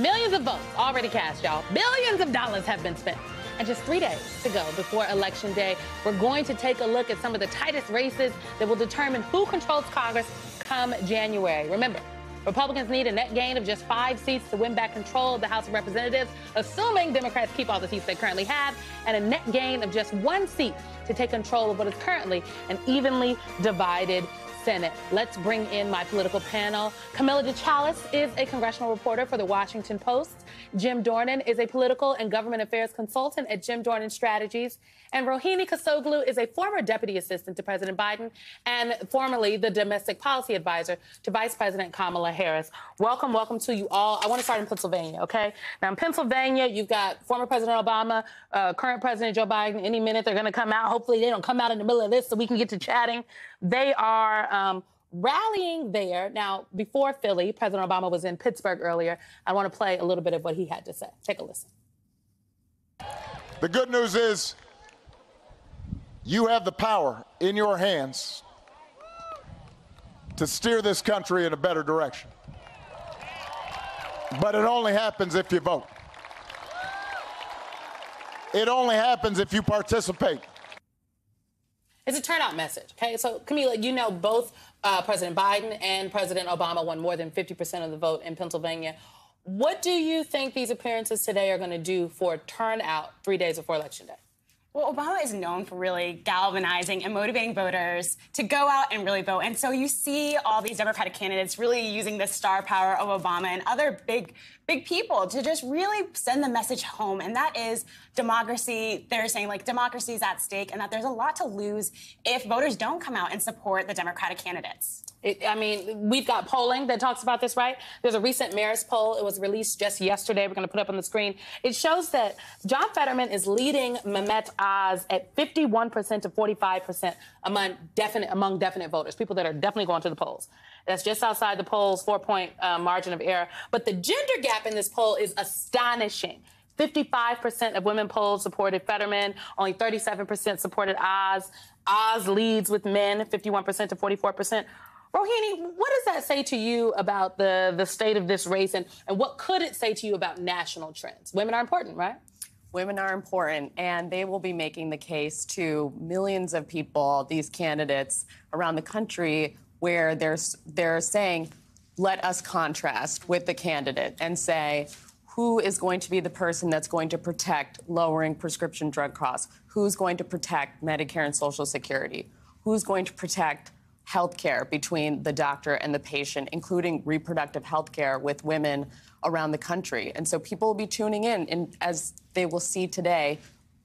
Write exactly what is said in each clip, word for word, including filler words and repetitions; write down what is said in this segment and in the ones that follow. Millions of votes already cast, y'all. Billions of dollars have been spent. And just three days to go before Election Day, we're going to take a look at some of the tightest races that will determine who controls Congress come January. Remember, Republicans need a net gain of just five seats to win back control of the House of Representatives, assuming Democrats keep all the seats they currently have, and a net gain of just one seat to take control of what is currently an evenly divided Senate. Let's bring in my political panel. Camila DeChalus is a congressional reporter for The Washington Post. Jim Dornan is a political and government affairs consultant at Jim Dornan Strategies. And Rohini Kosoglu is a former deputy assistant to President Biden and formerly the domestic policy advisor to Vice President Kamala Harris. Welcome, welcome to you all. I want to start in Pennsylvania, okay? Now, in Pennsylvania, you've got former President Obama, uh, current President Joe Biden. Any minute, they're going to come out. Hopefully, they don't come out in the middle of this so we can get to chatting. They are um, rallying there. Now, before Philly, President Obama was in Pittsburgh earlier. I want to play a little bit of what he had to say. Take a listen. The good news is, you have the power in your hands to steer this country in a better direction. But it only happens if you vote. It only happens if you participate. It's a turnout message, okay? So, Camila, you know both uh, President Biden and President Obama won more than fifty percent of the vote in Pennsylvania. What do you think these appearances today are going to do for turnout three days before Election Day? Well, Obama is known for really galvanizing and motivating voters to go out and really vote. And so you see all these Democratic candidates really using the star power of Obama and other big, big people to just really send the message home. And that is democracy. They're saying, like, democracy is at stake and that there's a lot to lose if voters don't come out and support the Democratic candidates. It, I mean, we've got polling that talks about this, right? There's a recent Marist poll. It was released just yesterday. We're going to put up on the screen. It shows that John Fetterman is leading Mehmet Oz at fifty-one percent to forty-five percent among definite, among definite voters, people that are definitely going to the polls. That's just outside the polls, four-point uh, margin of error. But the gender gap in this poll is astonishing. fifty-five percent of women polled supported Fetterman. Only thirty-seven percent supported Oz. Oz leads with men, fifty-one percent to forty-four percent. Rohini, what does that say to you about the, the state of this race, and, and what could it say to you about national trends? Women are important, right? Women are important, and they will be making the case to millions of people, these candidates around the country, where they're, they're saying, let us contrast with the candidate and say, who is going to be the person that's going to protect lowering prescription drug costs? Who's going to protect Medicare and Social Security? Who's going to protect health care between the doctor and the patient, including reproductive health care with women around the country? And so people will be tuning in, and as they will see today,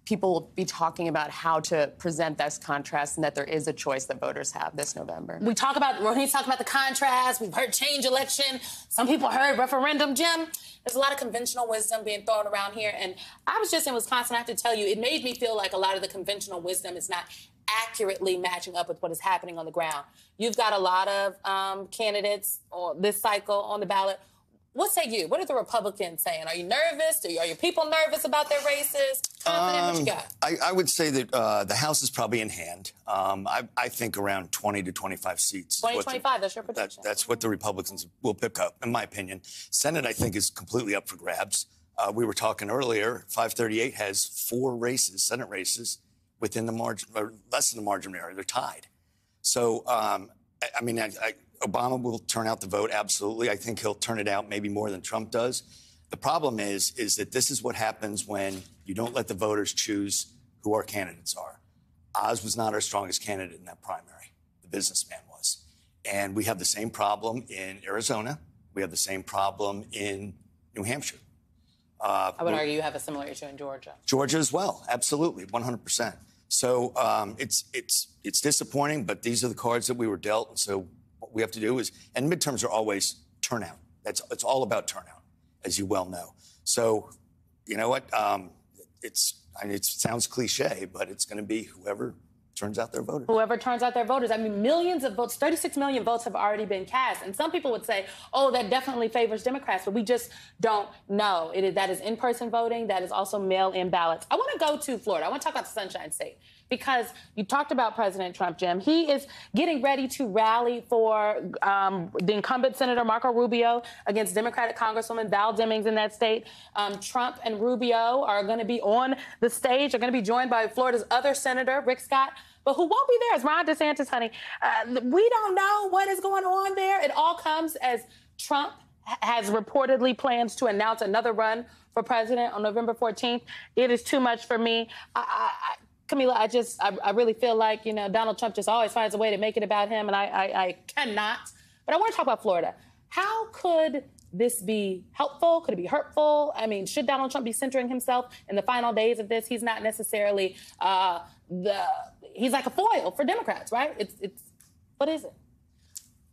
people will be talking about how to present this contrast and that there is a choice that voters have this November. We talk about, Rohini's talking about the contrast. We've heard change election. Some people heard referendum, Jim. There's a lot of conventional wisdom being thrown around here, and I was just in Wisconsin. I have to tell you, it made me feel like a lot of the conventional wisdom is not accurately matching up with what is happening on the ground. You've got a lot of um, candidates on this cycle on the ballot. What say you? What are the Republicans saying? Are you nervous? Are, you, are your people nervous about their races? Confident? Um, what you got? I, I would say that uh, the House is probably in hand. Um, I, I think around twenty to twenty-five seats. twenty to twenty-five, the, that's your prediction. That, that's what the Republicans will pick up, in my opinion. Senate, I think, is completely up for grabs. Uh, we were talking earlier, five thirty-eight has four races, Senate races, within the margin, or less than the margin of error. They're tied. So, um, I, I mean, I, I, Obama will turn out the vote, absolutely. I think he'll turn it out maybe more than Trump does. The problem is, is that this is what happens when you don't let the voters choose who our candidates are. Oz was not our strongest candidate in that primary. The businessman was. And we have the same problem in Arizona. We have the same problem in New Hampshire. Uh, I would argue you have a similar issue in Georgia. Georgia as well, absolutely, one hundred percent. So um, it's it's it's disappointing, but these are the cards that we were dealt. And so what we have to do is, and midterms are always turnout. That's it's all about turnout, as you well know. So you know what? Um, it's I mean, it sounds cliche, but it's going to be whoever turns out their voters. Whoever turns out their voters. I mean, millions of votes, thirty-six million votes have already been cast. And some people would say, oh, that definitely favors Democrats, but we just don't know. It is, that is in-person voting. That is also mail-in ballots. I want to go to Florida. I want to talk about the Sunshine State. because you talked about President Trump, Jim. He is getting ready to rally for um, the incumbent Senator Marco Rubio against Democratic Congresswoman Val Demings in that state. Um, Trump and Rubio are going to be on the stage, are going to be joined by Florida's other senator, Rick Scott. But who won't be there is Ron DeSantis, honey. Uh, we don't know what is going on there. It all comes as Trump has reportedly plans to announce another run for president on November fourteenth. It is too much for me. I, I, I, Camila, I just, I, I really feel like, you know, Donald Trump just always finds a way to make it about him, and I, I, I cannot. But I want to talk about Florida. How could this be helpful? Could it be hurtful? I mean, should Donald Trump be centering himself in the final days of this? He's not necessarily uh, the, he's like a foil for Democrats, right? It's, it's, what is it?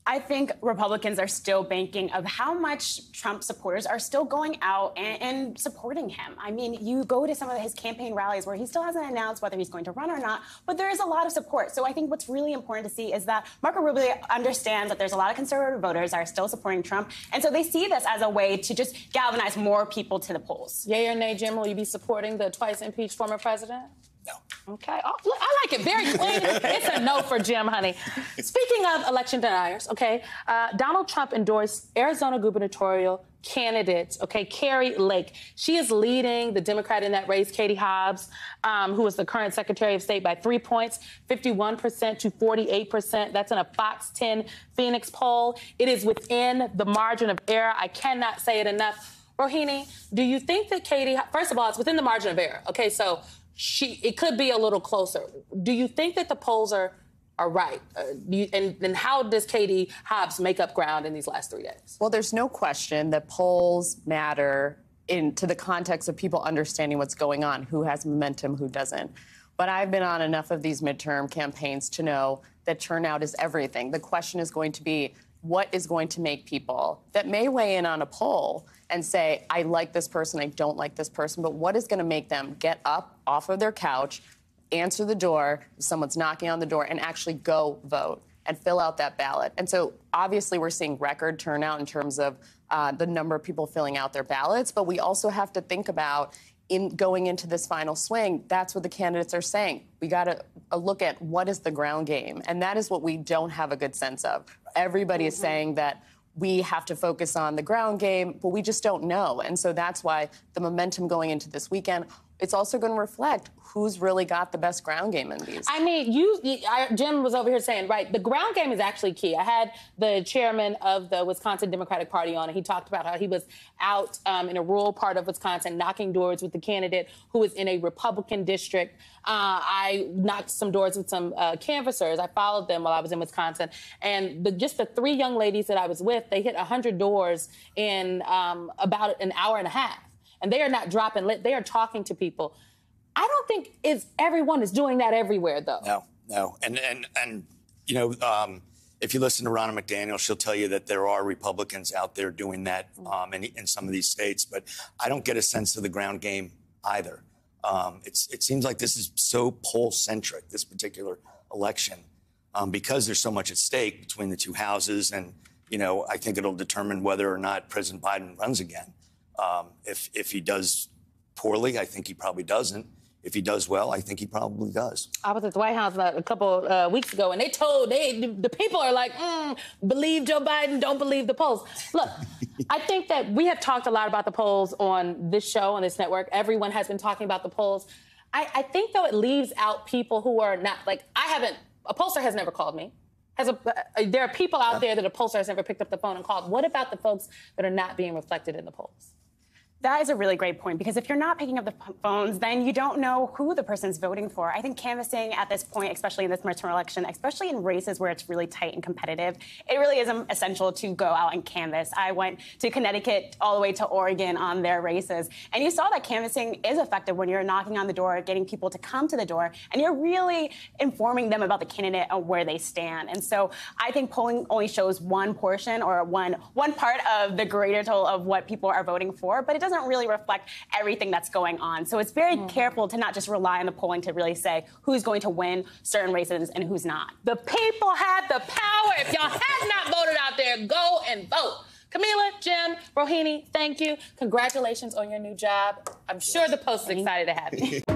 I think Republicans are still banking of how much Trump supporters are still going out and, and supporting him. I mean, you go to some of his campaign rallies where he still hasn't announced whether he's going to run or not, but there is a lot of support. So I think what's really important to see is that Marco Rubio understands that there's a lot of conservative voters that are still supporting Trump, and so they see this as a way to just galvanize more people to the polls. Yay or nay, Jim, will you be supporting the twice-impeached former president? No. Okay. Oh, look, I like it. Very clean. It's a no for Jim, honey. Speaking of election deniers, okay, uh, Donald Trump endorsed Arizona gubernatorial candidate, okay, Carrie Lake. She is leading the Democrat in that race, Katie Hobbs, um, who is the current Secretary of State, by three points, fifty-one percent to forty-eight percent. That's in a Fox ten Phoenix poll. It is within the margin of error. I cannot say it enough. Rohini, do you think that Katie, first of all, it's within the margin of error, okay, so She, it could be a little closer. Do you think that the polls are, are right? Uh, you, and, and how does Katie Hobbs make up ground in these last three days? Well, there's no question that polls matter in to the context of people understanding what's going on, who has momentum, who doesn't. But I've been on enough of these midterm campaigns to know that turnout is everything. The question is going to be, what is going to make people that may weigh in on a poll and say, I like this person, I don't like this person, but what is going to make them get up off of their couch, answer the door, if someone's knocking on the door, and actually go vote and fill out that ballot? And so, obviously, we're seeing record turnout in terms of uh, the number of people filling out their ballots, but we also have to think about, in going into this final swing, that's what the candidates are saying. We got to look at what is the ground game, and that is what we don't have a good sense of. Everybody is saying that we have to focus on the ground game, but we just don't know. And so that's why the momentum going into this weekend, it's also going to reflect who's really got the best ground game in these. I mean, you, I, Jim was over here saying, right, the ground game is actually key. I had the chairman of the Wisconsin Democratic Party on, and he talked about how he was out um, in a rural part of Wisconsin knocking doors with the candidate who was in a Republican district. Uh, I knocked some doors with some uh, canvassers. I followed them while I was in Wisconsin. And the, just the three young ladies that I was with, they hit one hundred doors in um, about an hour and a half. And they are not dropping lit. They are talking to people. I don't think it's everyone is doing that everywhere, though. No, no. And, and, and you know, um, if you listen to Ronna McDaniel, she'll tell you that there are Republicans out there doing that um, in, in some of these states. But I don't get a sense of the ground game either. Um, it's, it seems like this is so poll-centric, this particular election, um, because there's so much at stake between the two houses. And, you know, I think it'll determine whether or not President Biden runs again. Um, if, if he does poorly, I think he probably doesn't. If he does well, I think he probably does. I was at the White House a couple uh, weeks ago, and they told they the people are like, mm, believe Joe Biden, don't believe the polls. Look, I think that we have talked a lot about the polls on this show, on this network. Everyone has been talking about the polls. I, I think, though, it leaves out people who are not, like, I haven't, a pollster has never called me. Has a, uh, there are people out there that a pollster has never picked up the phone and called. What about the folks that are not being reflected in the polls? That is a really great point, because if you're not picking up the phones, then you don't know who the person's voting for. I think canvassing at this point, especially in this midterm election, especially in races where it's really tight and competitive, it really is essential to go out and canvass. I went to Connecticut all the way to Oregon on their races, and you saw that canvassing is effective when you're knocking on the door, getting people to come to the door, and you're really informing them about the candidate and where they stand. And so I think polling only shows one portion or one, one part of the greater total of what people are voting for, but it doesn't really reflect everything that's going on. So it's very mm-hmm. careful to not just rely on the polling to really say who's going to win certain races and who's not. The people have the power. If y'all have not voted out there, go and vote. Camila, Jim, Rohini, thank you. Congratulations on your new job. I'm sure the Post is excited to have you.